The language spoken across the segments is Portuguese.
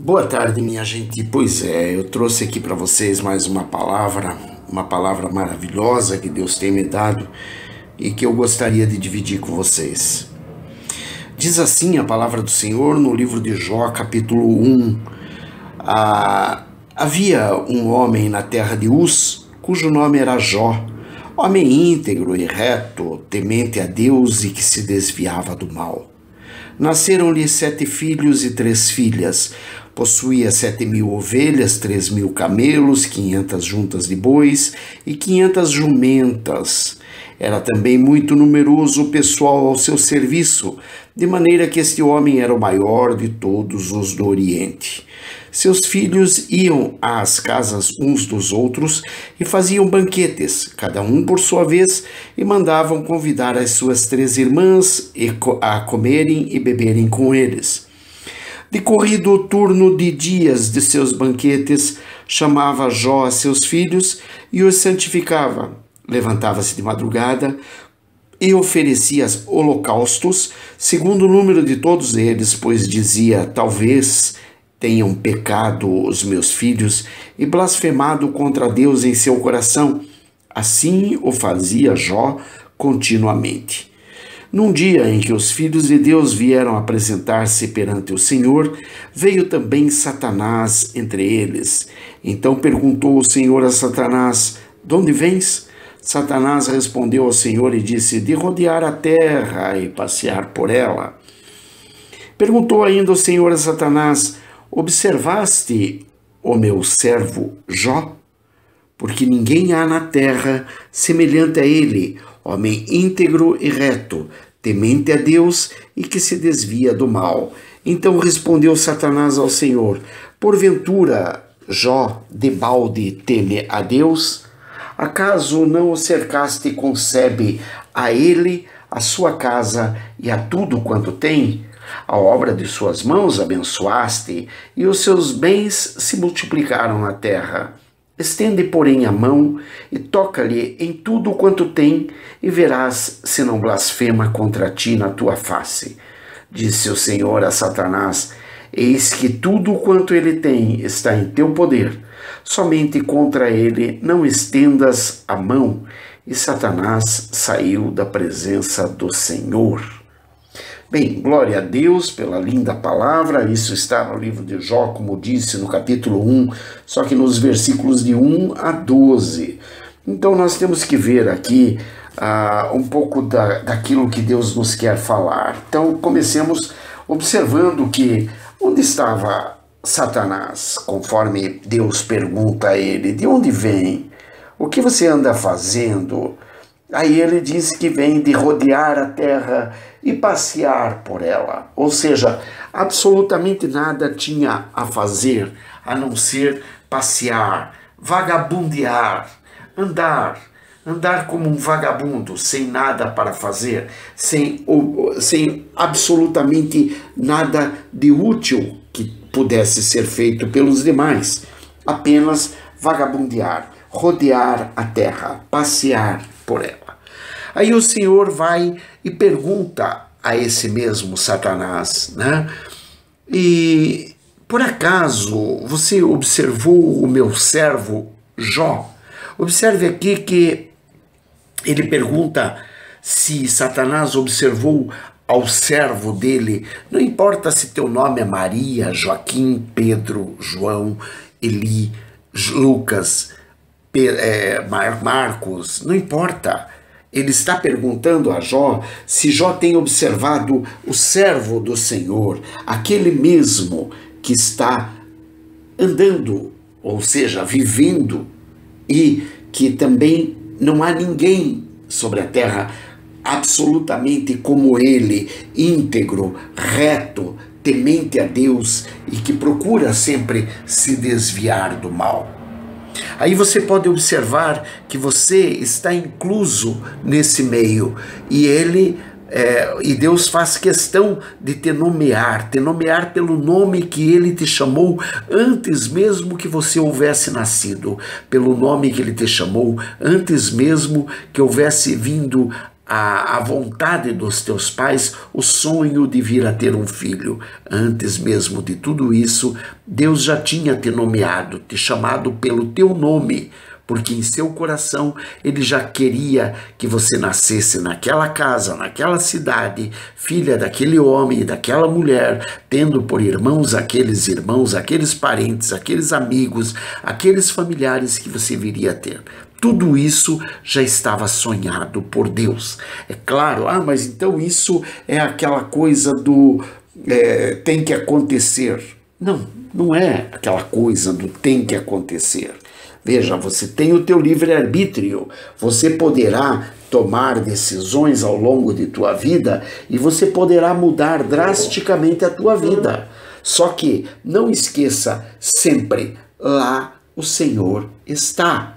Boa tarde, minha gente. Pois é, eu trouxe aqui para vocês mais uma palavra maravilhosa que Deus tem me dado e que eu gostaria de dividir com vocês. Diz assim a palavra do Senhor no livro de Jó, capítulo 1. Havia um homem na terra de Uz, cujo nome era Jó, homem íntegro e reto, temente a Deus e que se desviava do mal. Nasceram-lhe 7 filhos e 3 filhas. Possuía 7.000 ovelhas, 3.000 camelos, 500 juntas de bois e 500 jumentas. Era também muito numeroso o pessoal ao seu serviço, de maneira que este homem era o maior de todos os do Oriente. Seus filhos iam às casas uns dos outros e faziam banquetes, cada um por sua vez, e mandavam convidar as suas 3 irmãs a comerem e beberem com eles. Decorrido o turno de dias de seus banquetes, chamava Jó a seus filhos e os santificava. Levantava-se de madrugada e oferecia holocaustos, segundo o número de todos eles, pois dizia: talvez tenham pecado os meus filhos e blasfemado contra Deus em seu coração. Assim o fazia Jó continuamente. Num dia em que os filhos de Deus vieram apresentar-se perante o Senhor, veio também Satanás entre eles. Então perguntou o Senhor a Satanás: de onde vens? Satanás respondeu ao Senhor e disse: de rodear a terra e passear por ela. Perguntou ainda o Senhor a Satanás: observaste o meu servo Jó? Porque ninguém há na terra semelhante a ele, homem íntegro e reto, temente a Deus e que se desvia do mal. Então respondeu Satanás ao Senhor: porventura Jó debalde teme a Deus? Acaso não o cercaste com sebe, a ele, a sua casa e a tudo quanto tem? A obra de suas mãos abençoaste, e os seus bens se multiplicaram na terra. Estende, porém, a mão e toca-lhe em tudo quanto tem, e verás se não blasfema contra ti na tua face. Disse o Senhor a Satanás: eis que tudo quanto ele tem está em teu poder. Somente contra ele não estendas a mão. E Satanás saiu da presença do Senhor. Bem, glória a Deus pela linda palavra. Isso está no livro de Jó, como disse, no capítulo 1, só que nos versículos de 1 a 12. Então nós temos que ver aqui um pouco daquilo que Deus nos quer falar. Então comecemos observando que onde estava Satanás, conforme Deus pergunta a ele: de onde vem? O que você anda fazendo? Aí ele diz que vem de rodear a terra e passear por ela. Ou seja, absolutamente nada tinha a fazer a não ser passear, vagabundear, andar como um vagabundo, sem nada para fazer, sem absolutamente nada de útil que pudesse ser feito pelos demais. Apenas vagabundear, rodear a terra, passear por ela. Aí o Senhor vai e pergunta a esse mesmo Satanás, né? E por acaso você observou o meu servo Jó? Observe aqui que ele pergunta se Satanás observou ao servo dele. Não importa se teu nome é Maria, Joaquim, Pedro, João, Eli, Lucas, Marcos, não importa. Ele está perguntando a Jó se Jó tem observado o servo do Senhor, aquele mesmo que está andando, ou seja, vivendo, e que também não há ninguém sobre a terra absolutamente como ele, íntegro, reto, temente a Deus e que procura sempre se desviar do mal. Aí você pode observar que você está incluso nesse meio, e Deus faz questão de te nomear pelo nome que ele te chamou antes mesmo que você houvesse nascido, pelo nome que ele te chamou antes mesmo que houvesse vindo a vontade dos teus pais, o sonho de vir a ter um filho. Antes mesmo de tudo isso, Deus já tinha te nomeado, te chamado pelo teu nome, porque em seu coração ele já queria que você nascesse naquela casa, naquela cidade, filha daquele homem, daquela mulher, tendo por irmãos, aqueles parentes, aqueles amigos, aqueles familiares que você viria a ter. Tudo isso já estava sonhado por Deus. É claro, mas então isso é aquela coisa do tem que acontecer. Não, não é aquela coisa do tem que acontecer. Veja, você tem o teu livre-arbítrio, você poderá tomar decisões ao longo de tua vida e você poderá mudar drasticamente a tua vida. Só que não esqueça, sempre lá o Senhor está.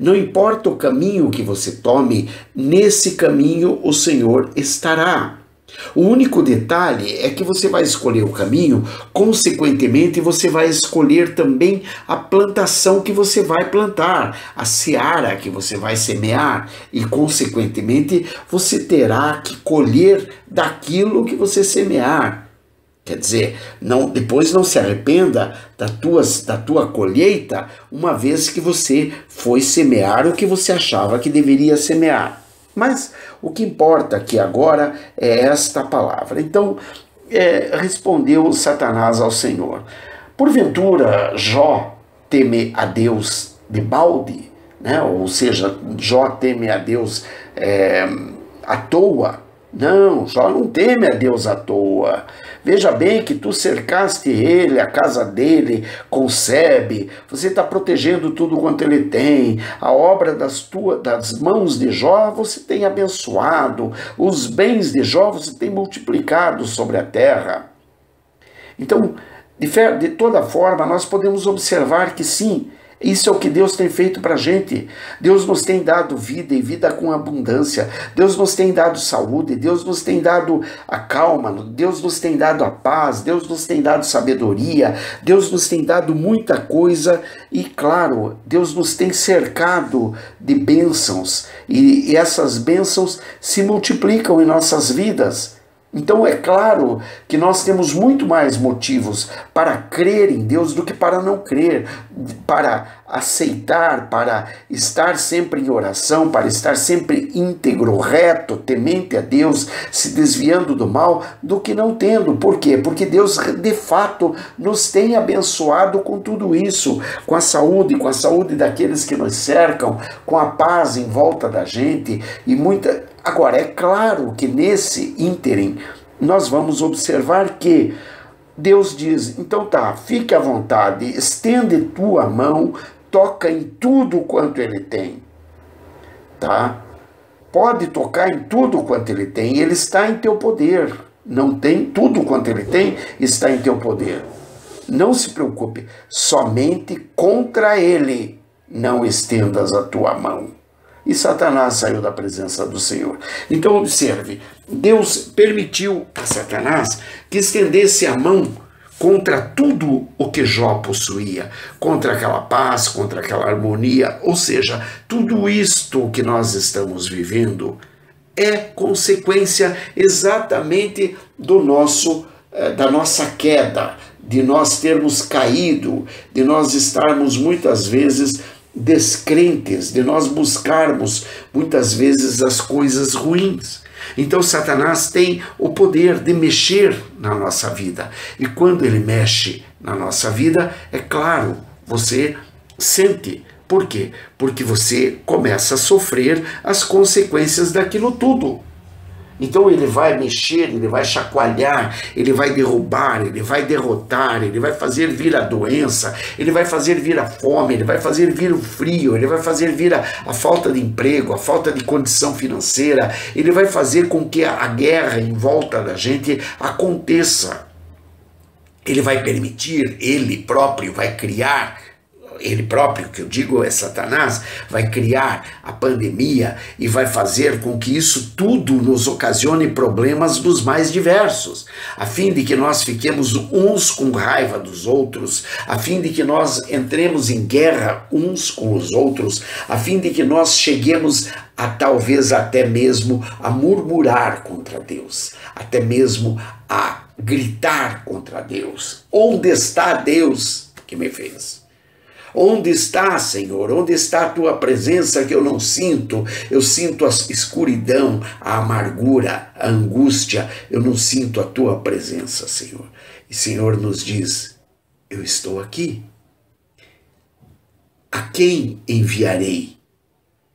Não importa o caminho que você tome, nesse caminho o Senhor estará. O único detalhe é que você vai escolher o caminho, consequentemente você vai escolher também a plantação que você vai plantar, a seara que você vai semear e, consequentemente, você terá que colher daquilo que você semear. Quer dizer, não, depois não se arrependa da tua colheita, uma vez que você foi semear o que você achava que deveria semear. Mas o que importa aqui agora é esta palavra. Então, respondeu Satanás ao Senhor: porventura Jó teme a Deus de balde, né? Ou seja, Jó teme a Deus à toa. Não, Jó não teme a Deus à toa. Veja bem que tu cercaste ele, a casa dele, concebe. Você está protegendo tudo quanto ele tem. A obra das mãos de Jó você tem abençoado. Os bens de Jó você tem multiplicado sobre a terra. Então, de toda forma, nós podemos observar que sim, isso é o que Deus tem feito para a gente. Deus nos tem dado vida e vida com abundância. Deus nos tem dado saúde, Deus nos tem dado a calma, Deus nos tem dado a paz, Deus nos tem dado sabedoria, Deus nos tem dado muita coisa e, claro, Deus nos tem cercado de bênçãos e essas bênçãos se multiplicam em nossas vidas. Então é claro que nós temos muito mais motivos para crer em Deus do que para não crer, para aceitar, para estar sempre em oração, para estar sempre íntegro, reto, temente a Deus, se desviando do mal, do que não tendo. Por quê? Porque Deus de fato nos tem abençoado com tudo isso, com a saúde daqueles que nos cercam, com a paz em volta da gente e muita... Agora, é claro que nesse ínterim nós vamos observar que Deus diz: então tá, fique à vontade, estende tua mão, toca em tudo quanto ele tem, tá? Pode tocar em tudo quanto ele tem, ele está em teu poder, não tem, tudo quanto ele tem está em teu poder. Não se preocupe, somente contra ele não estendas a tua mão. E Satanás saiu da presença do Senhor. Então observe, Deus permitiu a Satanás que estendesse a mão contra tudo o que Jó possuía, contra aquela paz, contra aquela harmonia, ou seja, tudo isto que nós estamos vivendo é consequência exatamente da nossa queda, de nós termos caído, de nós estarmos muitas vezes descrentes, de nós buscarmos muitas vezes as coisas ruins. Então Satanás tem o poder de mexer na nossa vida. E quando ele mexe na nossa vida, é claro, você sente. Por quê? Porque você começa a sofrer as consequências daquilo tudo. Então ele vai mexer, ele vai chacoalhar, ele vai derrubar, ele vai derrotar, ele vai fazer vir a doença, ele vai fazer vir a fome, ele vai fazer vir o frio, ele vai fazer vir a falta de emprego, a falta de condição financeira, ele vai fazer com que a guerra em volta da gente aconteça. Ele vai permitir, ele próprio vai criar ele próprio, que eu digo é Satanás, vai criar a pandemia e vai fazer com que isso tudo nos ocasione problemas dos mais diversos, a fim de que nós fiquemos uns com raiva dos outros, a fim de que nós entremos em guerra uns com os outros, a fim de que nós cheguemos a talvez até mesmo a murmurar contra Deus, até mesmo a gritar contra Deus. Onde está Deus que me fez? Onde está, Senhor? Onde está a tua presença que eu não sinto? Eu sinto a escuridão, a amargura, a angústia. Eu não sinto a tua presença, Senhor. E o Senhor nos diz, eu estou aqui. A quem enviarei?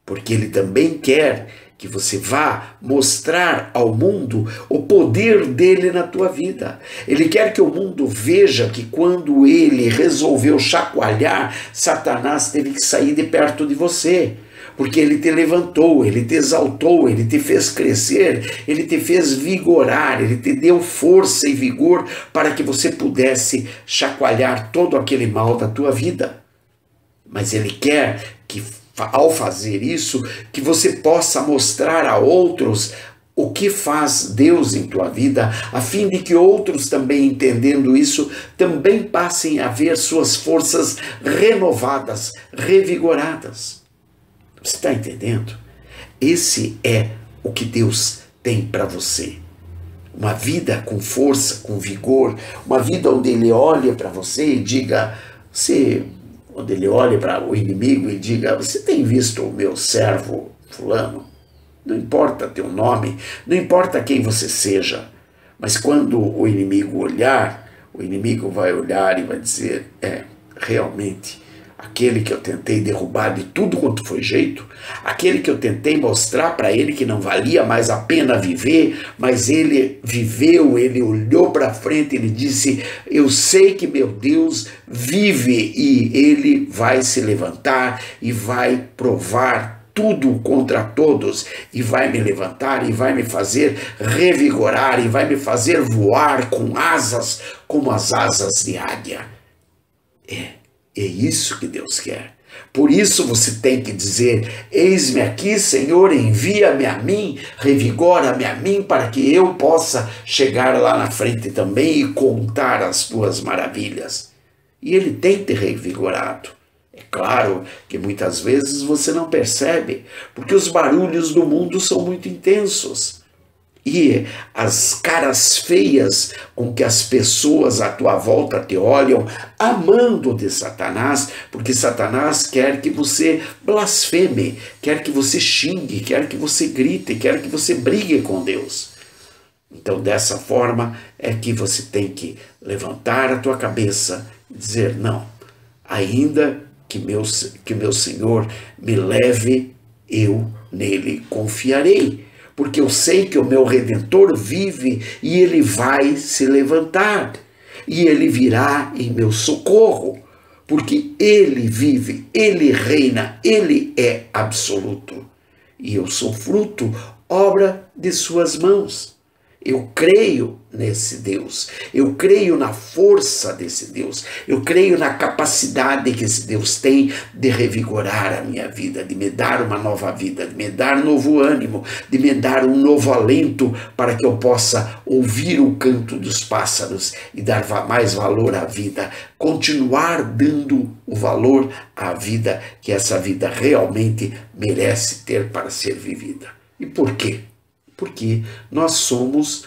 Porque ele também quer que você vá mostrar ao mundo o poder dele na tua vida. Ele quer que o mundo veja que quando ele resolveu chacoalhar, Satanás teve que sair de perto de você, porque ele te levantou, ele te exaltou, ele te fez crescer, ele te fez vigorar, ele te deu força e vigor para que você pudesse chacoalhar todo aquele mal da tua vida. Mas ele quer que ao fazer isso, que você possa mostrar a outros o que faz Deus em tua vida, a fim de que outros também, entendendo isso, também passem a ver suas forças renovadas, revigoradas. Você está entendendo? Esse é o que Deus tem para você. Uma vida com força, com vigor, uma vida onde ele olha para você e diga, você... Onde ele olha para o inimigo e diga, você tem visto o meu servo fulano? Não importa teu nome, não importa quem você seja, mas quando o inimigo olhar, o inimigo vai olhar e vai dizer, é, realmente, aquele que eu tentei derrubar de tudo quanto foi jeito, aquele que eu tentei mostrar para ele que não valia mais a pena viver, mas ele viveu, ele olhou para frente, ele disse, eu sei que meu Deus vive e ele vai se levantar e vai provar tudo contra todos e vai me levantar e vai me fazer revigorar e vai me fazer voar com asas como as asas de águia. É isso que Deus quer. Por isso você tem que dizer, eis-me aqui, Senhor, envia-me a mim, revigora-me a mim, para que eu possa chegar lá na frente também e contar as tuas maravilhas. E ele tem te revigorado. É claro que muitas vezes você não percebe, porque os barulhos do mundo são muito intensos. E as caras feias com que as pessoas à tua volta te olham, amando de Satanás, porque Satanás quer que você blasfeme, quer que você xingue, quer que você grite, quer que você brigue com Deus. Então dessa forma é que você tem que levantar a tua cabeça e dizer, não, ainda que meu Senhor me leve, eu nele confiarei. Porque eu sei que o meu Redentor vive e ele vai se levantar. E ele virá em meu socorro. Porque ele vive, ele reina, ele é absoluto. E eu sou fruto, obra de suas mãos. Eu creio nesse Deus. Eu creio na força desse Deus. Eu creio na capacidade que esse Deus tem de revigorar a minha vida, de me dar uma nova vida, de me dar novo ânimo, de me dar um novo alento para que eu possa ouvir o canto dos pássaros e dar mais valor à vida, continuar dando o valor à vida que essa vida realmente merece ter para ser vivida. E por quê? Porque nós somos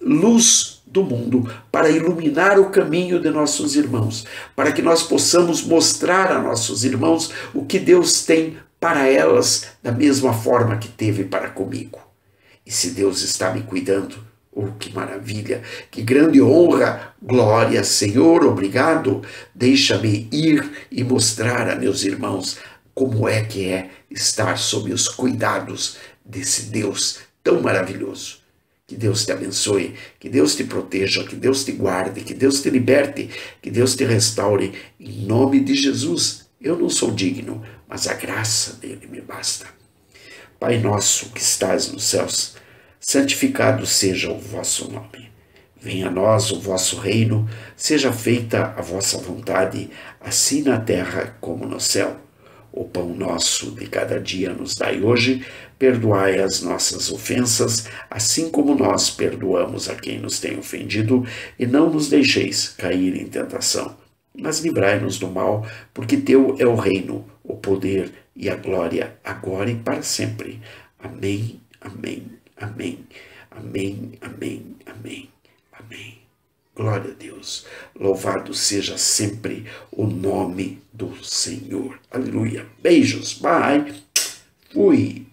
luz do mundo para iluminar o caminho de nossos irmãos, para que nós possamos mostrar a nossos irmãos o que Deus tem para elas da mesma forma que teve para comigo. E se Deus está me cuidando, oh, que maravilha, que grande honra, glória, Senhor, obrigado, deixa-me ir e mostrar a meus irmãos como é que é estar sob os cuidados desse Deus tão maravilhoso. Que Deus te abençoe, que Deus te proteja, que Deus te guarde, que Deus te liberte, que Deus te restaure, em nome de Jesus. Eu não sou digno, mas a graça dele me basta. Pai nosso que estás nos céus, santificado seja o vosso nome. Venha a nós o vosso reino, seja feita a vossa vontade, assim na terra como no céu. O pão nosso de cada dia nos dai hoje, perdoai as nossas ofensas, assim como nós perdoamos a quem nos tem ofendido, e não nos deixeis cair em tentação. Mas livrai-nos do mal, porque teu é o reino, o poder e a glória, agora e para sempre. Amém, amém, amém, amém, amém, amém, amém. Glória a Deus, louvado seja sempre o nome do Senhor. Aleluia. Beijos, bye, fui.